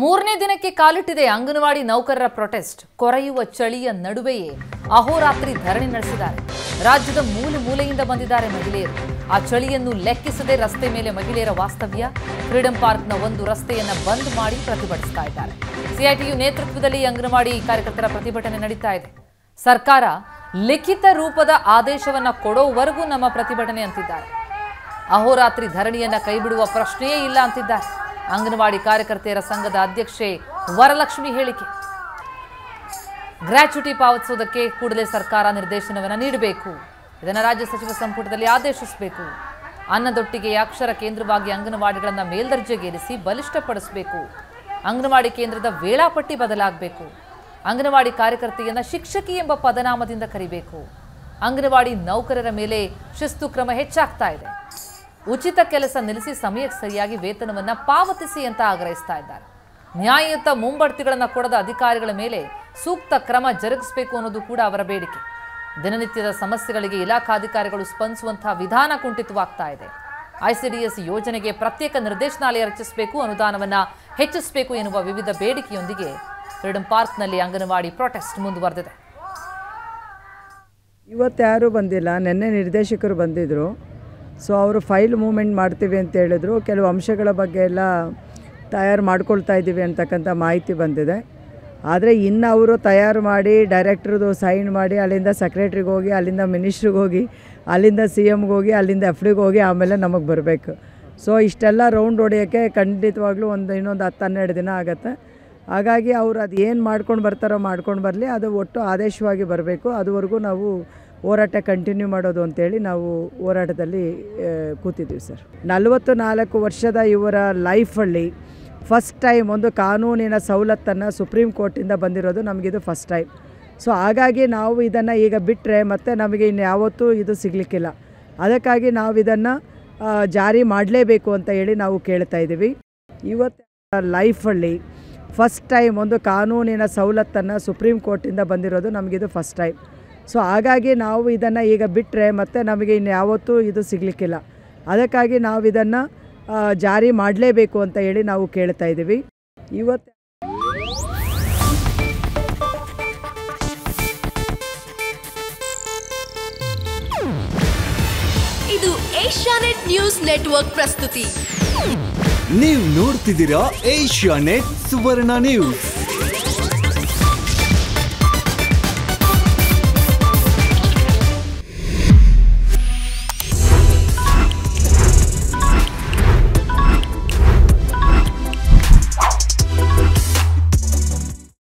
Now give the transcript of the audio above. ಮೂರನೇ ದಿನಕ್ಕೆ ಕಾಲಿಟ್ಟಿದೆ ಅಂಗನವಾಡಿ ನೌಕರರ ಪ್ರೊಟೆಸ್ಟ್ ಕೊರೆಯುವ ಚಳಿಯ ನಡುವೆಯೇ ಅಹೋರಾತ್ರಿ ಧರಣಿ ನಡೆಸಿದ್ದಾರೆ ರಾಜ್ಯದ ಮೂಲೆ ಮೂಲೆಯಿಂದ ಬಂದಿದ್ದಾರೆ ಮಹಿಳೆಯರು ಆ ಚಳಿಯನ್ನು ಲೆಕ್ಕಿಸದೆ ರಸ್ತೆ ಮೇಲೆ ಮಹಿಳೆಯರ ವಾಸ್ತವ್ಯ ಫ್ರೀಡಂ ಪಾರ್ಕ್ನ ಒಂದು ರಸ್ತೆಯನ್ನು ಬಂದ್ ಮಾಡಿ ಪ್ರತಿಭಟಿಸ್ತಾ ಇದ್ದಾರೆ ಸಿಐಟಿಯು ನೇತೃತ್ವದಲ್ಲಿ ಅಂಗನವಾಡಿ ಕಾರ್ಯಕರ್ತರ ಪ್ರತಿಭಟನೆ ನಡೆಯುತ್ತಾ ಇದೆ ಸರ್ಕಾರ ಲಿಖಿತ ರೂಪದ ಆದೇಶವನ್ನು ಕೊಡೋವರೆಗೂ ನಮ್ಮ ಪ್ರತಿಭಟನೆ ಅಂತಿದ್ದಾರೆ ಅಹೋರಾತ್ರಿ ಧರಣಿಯನ್ನು ಕೈಬಿಡುವ ಪ್ರಶ್ನೆಯೇ ಇಲ್ಲ ಅಂತಿದ್ದಾರೆ Anganwadi ಕಾರ್ಯಕರ್ತರ ಸಂಘದ ಅಧ್ಯಕ್ಷೆ ವರಲಕ್ಷ್ಮಿ ಹೇಳಿಕೆ ಗ್ರಾಚ್ಯುಟಿ ಪಾವತಿಸೋದಕ್ಕೆ ಕೂಡಲೇ ಸರ್ಕಾರ ನಿರ್ದೇಶನವನ್ನು ನೀಡಬೇಕು ಇದನ್ನು ರಾಜ್ಯ ಸಚಿವ ಸಂಪುಟದಲ್ಲಿ ಆದೇಶಿಸಬೇಕು ಅನ್ನದೊಟ್ಟಿಗೆ ಅಕ್ಷರ ಕೇಂದ್ರವಾಗಿ ಅಂಗನವಾಡಿಗಳನ್ನು ಮೇಲ್ದರ್ಜೆಗೇರಿಸಿ ಬಲಿಷ್ಠಪಡಿಸಬೇಕು ಅಂಗನವಾಡಿ ಕೇಂದ್ರದ ವೇಳಾಪಟ್ಟಿ ಬದಲಾಗಬೇಕು ಅಂಗನವಾಡಿ ಕಾರ್ಯಕರ್ತೆಯನ್ನು ಶಿಕ್ಷಕಿ ಎಂಬ ಪದನಾಮದಿಂದ ಕರಿಬೇಕು ಅಂಗನವಾಡಿ ನೌಕರರ ಮೇಲೆ ಶಿಸ್ತು ಕ್ರಮ ಹೆಚ್ಚಾಗ್ತಾ ಇದೆ ಉಚಿತ ಕೆಲಸ ನಿಲ್ಲಿಸಿ ಸಮಯಕ್ಕೆ ಸರಿಯಾಗಿ ವೇತನವನ್ನು ಪಾವತಿಸಿ ಅಂತ ಆಗ್ರಹಿಸ್ತಾ ಇದ್ದಾರೆ ನ್ಯಾಯಯುತ ಮುಂಬಡ್ತಿಗಳನ್ನು ಕೊಡದ ಅಧಿಕಾರಿಗಳ ಮೇಲೆ ಸೂಕ್ತ ಕ್ರಮ ಜರುಗಿಸಬೇಕು ಅನ್ನೋದು ಕೂಡ ಅವರ ಬೇಡಿಕೆ ದಿನನಿತ್ಯದ ಸಮಸ್ಯೆಗಳಿಗೆ ಇಲಾಖಾಧಿಕಾರಿಗಳು ಸ್ಪಂದಿಸುವಂತಹ ವಿಧಾನ ಕುಂಠಿತವಾಗ್ತಾ ಇದೆ ಐಸಿಡಿಎಸ್ ಯೋಜನೆಗೆ ಪ್ರತ್ಯೇಕ ನಿರ್ದೇಶನಾಲಯ ರಚಿಸಬೇಕು ಅನುದಾನವನ್ನು ಹೆಚ್ಚಿಸಬೇಕು ಎನ್ನುವ ವಿವಿಧ ಬೇಡಿಕೆಯೊಂದಿಗೆ ಫ್ರೀಡಂ ಪಾರ್ಕ್ನಲ್ಲಿ ಅಂಗನವಾಡಿ ಪ್ರೊಟೆಸ್ಟ್ ಮುಂದುವರೆದಿದೆ ಇವತ್ತು ಯಾರು ಬಂದಿಲ್ಲ ನೆನ್ನೆ ನಿರ್ದೇಶಕರು ಬಂದಿದ್ರು So our file movement ಮಾಡ್ತೀವಿ ಅಂತ ಹೇಳಿದ್ರು ಕೆಲವು ಅಂಶಗಳ ಬಗ್ಗೆ ಎಲ್ಲ ತಯಾರು ಮಾಡ್ಕೊಳ್ತಾ ಇದ್ದೀವಿ ಅಂತಕ್ಕಂತ ಮಾಹಿತಿ ಬಂದಿದೆ ಆದರೆ ಇನ್ನ ಅವರು ತಯಾರು ಮಾಡಿ ಡೈರೆಕ್ಟರ್ ದು ಸೈನ್ ಮಾಡಿ ಅಲ್ಲಿಂದ ಸೆಕ್ರೆಟರಿಗೆ ಹೋಗಿ ಅಲ್ಲಿಂದ ಮಿನಿಸ್ಟರ್ ಗೆ ಹೋಗಿ ಅಲ್ಲಿಂದ ಸಿಎಂ ಗೆ ಹೋಗಿ ಅಲ್ಲಿಂದ ಎಫ್ಡಿ ಗೆ ಹೋಗಿ ಆಮೇಲೆ ನಮಗೆ ಬರಬೇಕು ಸೋ ಇಷ್ಟೆಲ್ಲ ರೌಂಡ್ ಓಡಿಯಕ್ಕೆ ಖಂಡಿತವಾಗ್ಲೂ ಇನ್ನೊಂದು 10-12 ದಿನ ಆಗುತ್ತೆ ಹಾಗಾಗಿ ಅವರು ಅದು ಏನು ಮಾಡ್ಕೊಂಡು ಬರ್ತಾರೋ ಮಾಡ್ಕೊಂಡು ಬರಲಿ ಅದು ಒಟ್ಟು ಆದೇಶವಾಗಿ ಬರಬೇಕು ಅದುವರೆಗೂ ನಾವು ಹೋರಾಟ ಕಂಟಿನ್ಯೂ ಮಾಡೋದು ಅಂತ ಹೇಳಿ ನಾವು ಹೋರಾಟದಲ್ಲಿ ಕೂತಿದ್ದೀವಿ ಸರ್ 44 ವರ್ಷದ ಇವರ ಲೈಫ್ ಅಲ್ಲಿ ಫಸ್ಟ್ ಟೈಮ್ ಒಂದು ಕಾನೂನಿನ ಸೌಲತ್ತನ್ನ ಸುಪ್ರೀಂ ಕೋರ್ಟ್ ಇಂದ ಬಂದಿರೋದು ನಮಗೆ ಇದು ಫಸ್ಟ್ ಟೈಮ್ ಸೋ ಹಾಗಾಗಿ ನಾವು ಇದನ್ನ ಈಗ ಬಿಟ್ರೆ ಮತ್ತೆ ನಮಗೆ ಇನ್ನು ಯಾವತ್ತೂ ಇದು ಸಿಗಲಿಕ್ಕಿಲ್ಲ ಅದಕ್ಕಾಗಿ ನಾವು ಇದನ್ನ ಜಾರಿ ಮಾಡಲೇಬೇಕು ಅಂತ ಹೇಳಿ ನಾವು ಕೇಳ್ತಾ ಇದ್ದೀವಿ ಇವತ್ತು ಲೈಫ್ ಅಲ್ಲಿ ಫಸ್ಟ್ ಟೈಮ್ ಒಂದು ಕಾನೂನಿನ ಸೌಲತ್ತನ್ನ ಸುಪ್ರೀಂ ಕೋರ್ಟ್ ಇಂದ ಬಂದಿರೋದು ನಮಗೆ ಇದು ಫಸ್ಟ್ ಟೈಮ್ ಸೋ ಹಾಗಾಗಿ ನಾವು ಇದನ್ನ ಈಗ ಬಿಟ್ರೆ ಮತ್ತೆ ನಮಗೆ ಇನ್ನು ಯಾವತ್ತೂ ಇದು ಸಿಗಲಿಕ್ಕಿಲ್ಲ ಅದಕ್ಕಾಗಿ ನಾವು ಇದನ್ನ ಜಾರಿ ಮಾಡಲೇಬೇಕು ಅಂತ ಹೇಳಿ ನಾವು ಕೇಳ್ತಾ ಇದ್ದೀವಿ ಇವತ್ತು ಇದು ಏಷ್ಯಾನೆಟ್ ನ್ಯೂಸ್ ನೆಟ್ವರ್ಕ್ ಪ್ರಸ್ತುತಿ ನೀವು ನೋಡ್ತಿದ್ದೀರಾ ಏಷ್ಯಾನೆಟ್ ಸುವರ್ಣ ನ್ಯೂಸ್